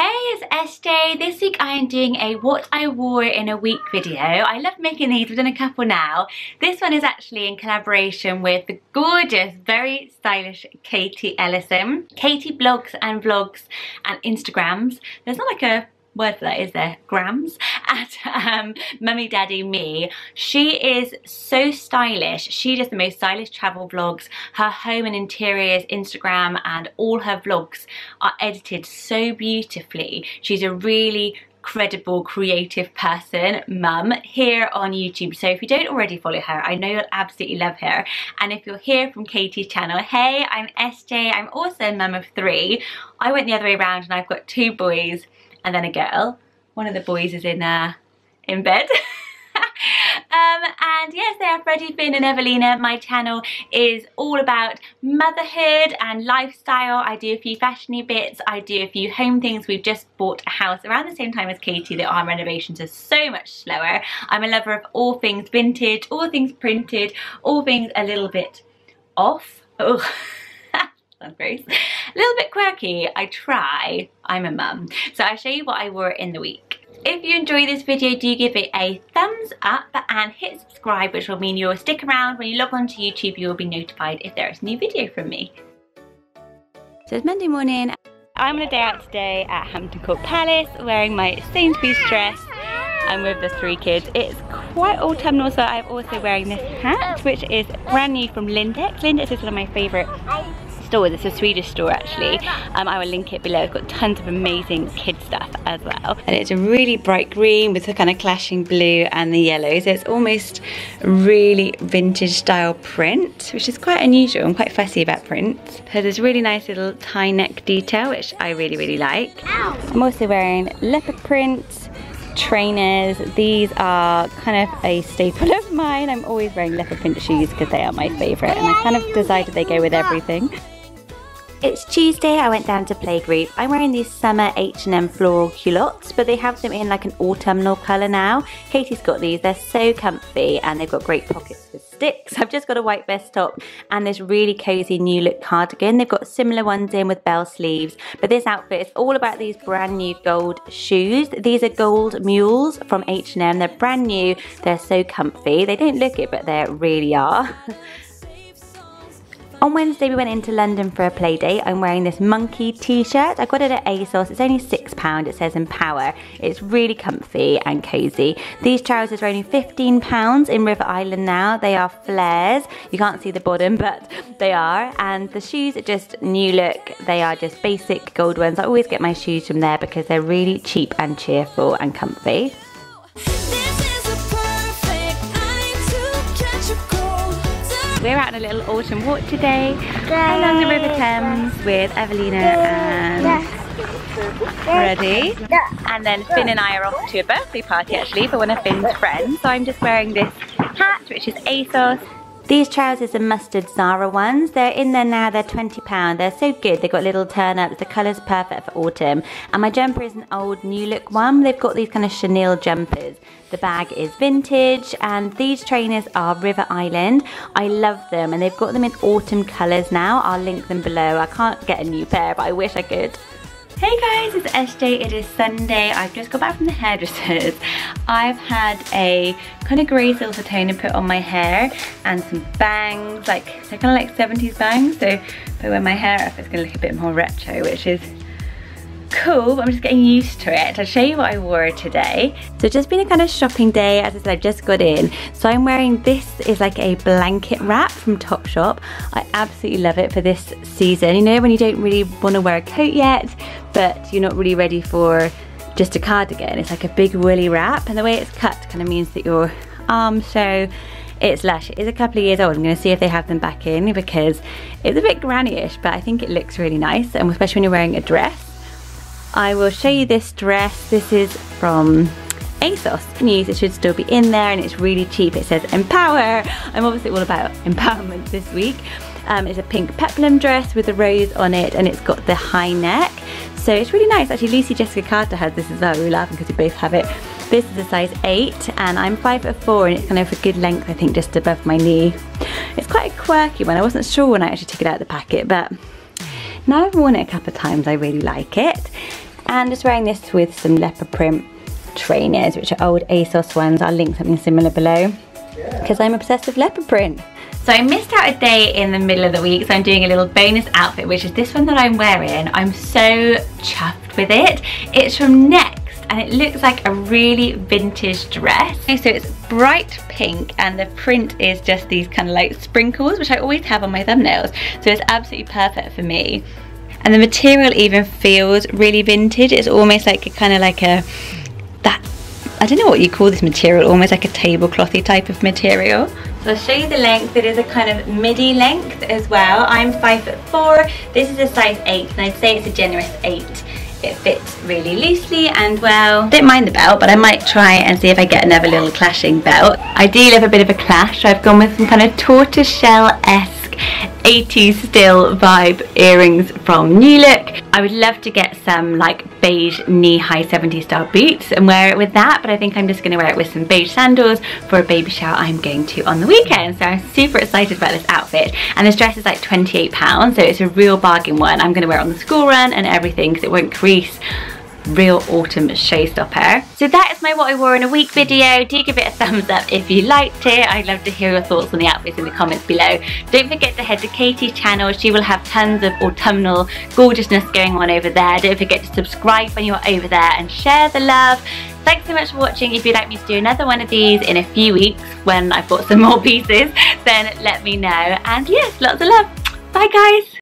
Hey, it's SJ. This week I am doing a what I wore in a week video. I love making these, we've done a couple now. This one is actually in collaboration with the gorgeous, very stylish Katie Ellison. Katie blogs and vlogs and Instagrams. There's not like a word for that, is there? Grams? At Mummy Daddy Me. She is so stylish. She does the most stylish travel vlogs. Her home and interiors, Instagram, and all her vlogs are edited so beautifully. She's a really credible, creative person, mum, here on YouTube. So if you don't already follow her, I know you'll absolutely love her. And if you're here from Katie's channel, hey, I'm SJ. I'm also a mum of three. I went the other way around and I've got two boys and then a girl. One of the boys is in bed. And yes, they are Freddie, Finn and Evelina. My channel is all about motherhood and lifestyle. I do a few fashiony bits, I do a few home things. We've just bought a house around the same time as Katie, that our renovations are so much slower. I'm a lover of all things vintage, all things printed, all things a little bit off. Oh. A little bit quirky, I try, I'm a mum. So I'll show you what I wore in the week. If you enjoy this video, do give it a thumbs up and hit subscribe, which will mean you'll stick around. When you log on to YouTube, you will be notified if there is a new video from me. So it's Monday morning. I'm on a day out today at Hampton Court Palace, wearing my Sainsbury's dress. I'm with the three kids. It's quite autumnal, so I'm also wearing this hat, which is brand new from Lindex. Lindex is one of my favourite stores. It's a Swedish store actually. I will link it below. It's got tons of amazing kid stuff as well. And it's a really bright green with the kind of clashing blue and the yellow. So it's almost really vintage style print, which is quite unusual. I'm quite fussy about prints. So there's really nice little tie neck detail, which I really, really like. Ow. I'm also wearing leopard print trainers. These are kind of a staple of mine. I'm always wearing leopard print shoes because they are my favourite, and I kind of decided they go with everything. It's Tuesday, I went down to playgroup. I'm wearing these summer H&M floral culottes, but they have them in like an autumnal colour now. Katie's got these, they're so comfy and they've got great pockets with sticks. I've just got a white vest top and this really cosy New Look cardigan. They've got similar ones in with bell sleeves, but this outfit is all about these brand new gold shoes. These are gold mules from H&M, they're brand new, they're so comfy. They don't look it, but they really are. On Wednesday we went into London for a play date. I'm wearing this monkey t-shirt. I got it at ASOS, it's only £6, it says Empower. It's really comfy and cozy. These trousers are only £15 in River Island now. They are flares, you can't see the bottom but they are. And the shoes are just New Look, they are just basic gold ones. I always get my shoes from there because they're really cheap and cheerful and comfy. We're out on a little autumn walk today along the River Thames with Evelina and Freddie. And then Finn and I are off to a birthday party actually for one of Finn's friends. So I'm just wearing this hat, which is ASOS. These trousers are mustard Zara ones. They're in there now, they're £20. They're so good, they've got little turn-ups. The colour's perfect for autumn. And my jumper is an old New Look one. They've got these kind of chenille jumpers. The bag is vintage and these trainers are River Island. I love them and they've got them in autumn colours now. I'll link them below. I can't get a new pair, but I wish I could. Hey guys, it's SJ, it is Sunday. I've just got back from the hairdressers. I've had a kind of grey silver toner put on my hair and some bangs, like they're kind of like 70s bangs, so if I wear my hair up it's going to look a bit more retro, which is cool, but I'm just getting used to it. I'll show you what I wore today. So it's just been a kind of shopping day. As I said, I just got in. So I'm wearing, this is like a blanket wrap from Topshop. I absolutely love it for this season. You know, when you don't really want to wear a coat yet, but you're not really ready for just a cardigan. It's like a big woolly wrap, and the way it's cut kind of means that your arms show. It's lush. It is a couple of years old. I'm going to see if they have them back in because it's a bit granny-ish, but I think it looks really nice, and especially when you're wearing a dress. I will show you this dress. This is from ASOS News. It should still be in there and it's really cheap. It says Empower. I'm obviously all about empowerment this week. It's a pink peplum dress with a rose on it and it's got the high neck. So it's really nice. Actually, Lucy Jessica Carter has this as well. We were laughing because we both have it. This is a size 8 and I'm 5'4" and it's kind of a good length, I think, just above my knee. It's quite a quirky one. I wasn't sure when I actually took it out of the packet, but now I've worn it a couple of times, I really like it. and just wearing this with some leopard print trainers, which are old ASOS ones. I'll link something similar below because I'm obsessed with leopard print. So I missed out a day in the middle of the week, so I'm doing a little bonus outfit, which is this one that I'm wearing. I'm so chuffed with it. It's from Next, and it looks like a really vintage dress. Okay, so it's bright pink and the print is just these kind of like sprinkles, which I always have on my thumbnails, so it's absolutely perfect for me. And the material even feels really vintage. It's almost like a kind of like a, that, I don't know what you call this material, almost like a tableclothy type of material. So I'll show you the length. It is a kind of midi length as well. I'm 5'4". This is a size 8, and I'd say it's a generous 8. It fits really loosely and well. Don't mind the belt, but I might try and see if I get another little clashing belt. I do love a bit of a clash, so I've gone with some kind of tortoiseshell-esque 80s still vibe earrings from New Look. I would love to get some like beige knee-high 70s style boots and wear it with that, but I think I'm just going to wear it with some beige sandals for a baby shower I'm going to on the weekend. So I'm super excited about this outfit, and this dress is like £28, so it's a real bargain one. I'm going to wear it on the school run and everything because it won't crease. Real autumn showstopper. So that is my what I wore in a week video. Do give it a thumbs up if you liked it. I'd love to hear your thoughts on the outfits in the comments below. Don't forget to head to Katie's channel. She will have tons of autumnal gorgeousness going on over there. Don't forget to subscribe when you're over there and share the love. Thanks so much for watching. If you'd like me to do another one of these in a few weeks when I've bought some more pieces, then let me know. And yes, lots of love. Bye guys.